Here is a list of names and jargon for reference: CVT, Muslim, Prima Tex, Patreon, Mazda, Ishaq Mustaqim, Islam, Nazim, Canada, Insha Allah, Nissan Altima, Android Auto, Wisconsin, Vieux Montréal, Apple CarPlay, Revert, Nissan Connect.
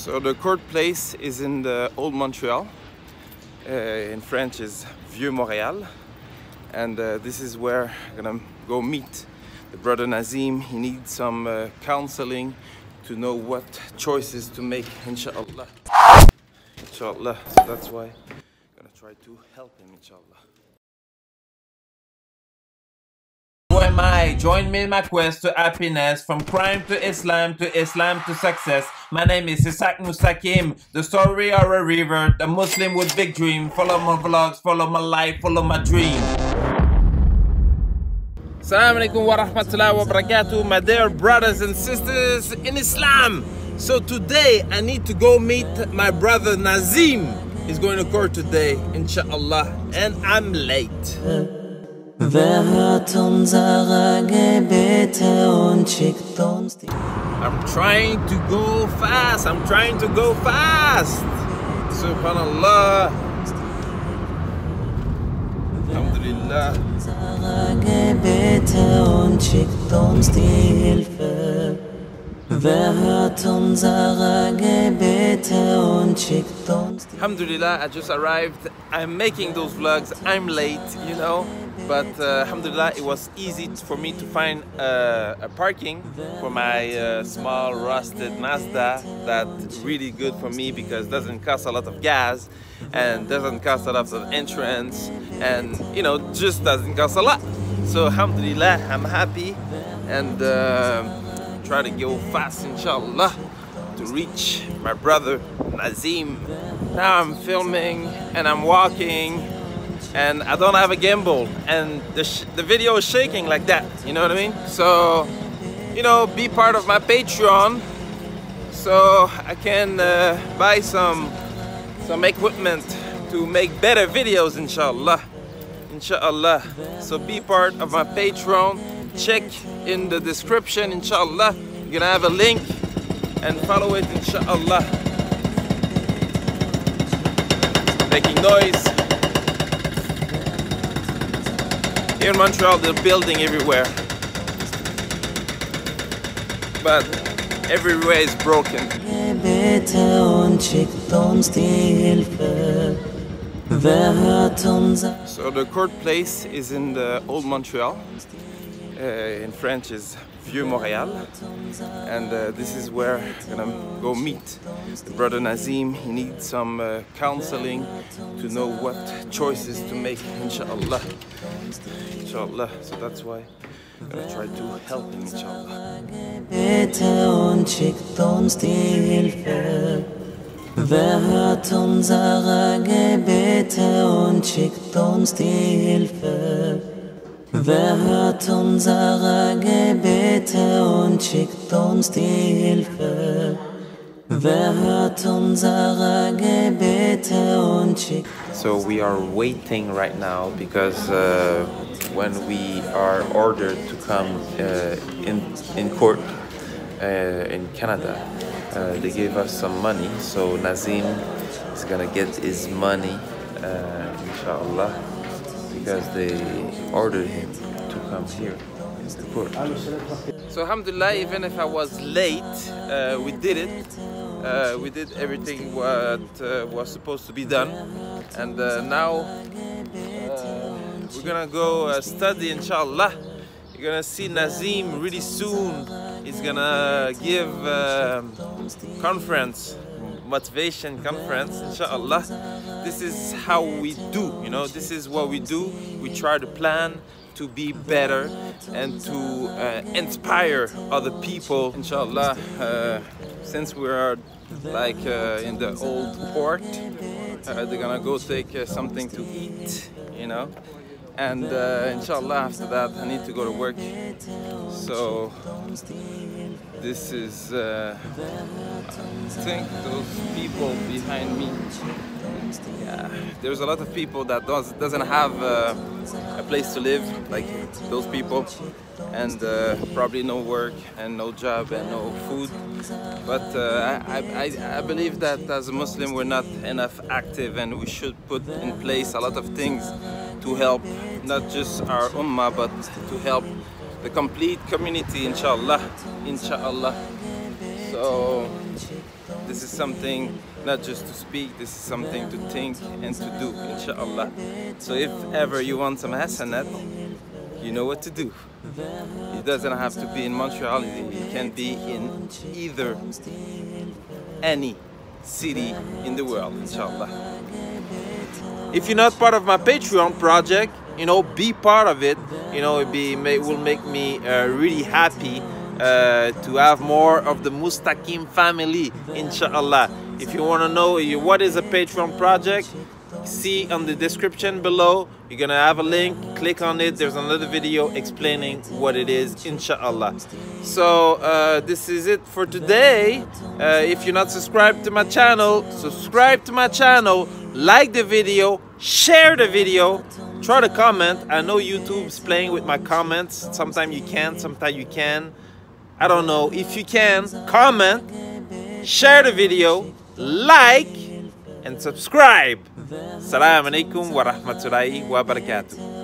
So the court place is in the old Montreal, in French is Vieux Montréal, and this is where I'm gonna go meet the brother Nazim. He needs some counseling to know what choices to make, inshallah. Inshallah, so that's why I'm gonna try to help him, inshallah. Who am I? Join me in my quest to happiness, from crime to Islam, to Islam to success. My name is Ishaq Mustaqim, the story of a revert, a Muslim with big dream. Follow my vlogs, follow my life, follow my dream. Assalamu alaikum wa rahmatullahi wa barakatuh, my dear brothers and sisters in Islam. So today I need to go meet my brother Nazim. He's going to court today, inshallah, and I'm late. I'm trying to go fast, I'm trying to go fast. Subhanallah. Alhamdulillah, I just arrived. I'm making those vlogs, I'm late, you know. But alhamdulillah, it was easy for me to find a parking for my small rusted Mazda. That's really good for me because it doesn't cost a lot of gas and doesn't cost a lot of insurance, and you know, just doesn't cost a lot. So alhamdulillah, I'm happy, and try to go fast, inshallah, to reach my brother Nazim. Now I'm filming and I'm walking, and I don't have a gimbal, and the video is shaking like that, you know what I mean? So, you know, be part of my Patreon so I can buy some equipment to make better videos, inshallah. Inshallah. So be part of my Patreon. Check in the description, inshallah. You're gonna have a link, and follow it, inshallah. Making noise. Here in Montreal, they're building everywhere, but everywhere is broken. So the court place is in the old Montreal, in French is Vieux Montréal, and this is where I'm gonna go meet the brother Nazim. He needs some counseling to know what choices to make, inshallah. Inshallah, so that's why I'm gonna try to help him, inshallah. Wer hört unsere Gebete und schickt uns die Hilfe? Wer hört unsere Gebete und schickt uns die Hilfe? So we are waiting right now because when we are ordered to come in court in Canada, they gave us some money. So Nazim is gonna get his money, inshallah, because they ordered him to come here in the court. So alhamdulillah, even if I was late, we did it. We did everything what was supposed to be done. And now we're gonna go study, inshallah. You're gonna see Nazim really soon. He's gonna give conference, motivation conference, inshallah. This is how we do, you know, this is what we do. We try to plan to be better and to inspire other people, inshallah. Since we are like in the old port, they're gonna go take something to eat, you know, and inshallah after that I need to go to work. So this is, I think those people behind me, yeah, there's a lot of people that doesn't have a place to live, like those people, and probably no work and no job and no food. But I believe that as a Muslim we're not enough active, and we should put in place a lot of things to help not just our ummah, but to help the complete community, inshallah. Inshallah. So This is something not just to speak, this is something to think and to do, inshallah. So if ever you want some hasanat, you know what to do. It doesn't have to be in Montreal, it can be in either any city in the world, inshallah. If you're not part of my Patreon project, you know, be part of it. You know, it will make me really happy to have more of the Mustaqim family, inshallah. If you want to know what is a Patreon project, see on the description below. You're gonna have a link, click on it. There's another video explaining what it is, inshallah. So this is it for today. If you're not subscribed to my channel, subscribe to my channel, like the video, share the video, try to comment. I know YouTube's playing with my comments. Sometimes you can't, sometimes you can. I don't know. If you can, comment, share the video, like, and subscribe. Assalamu alaikum wa rahmatullahi wa barakatuh.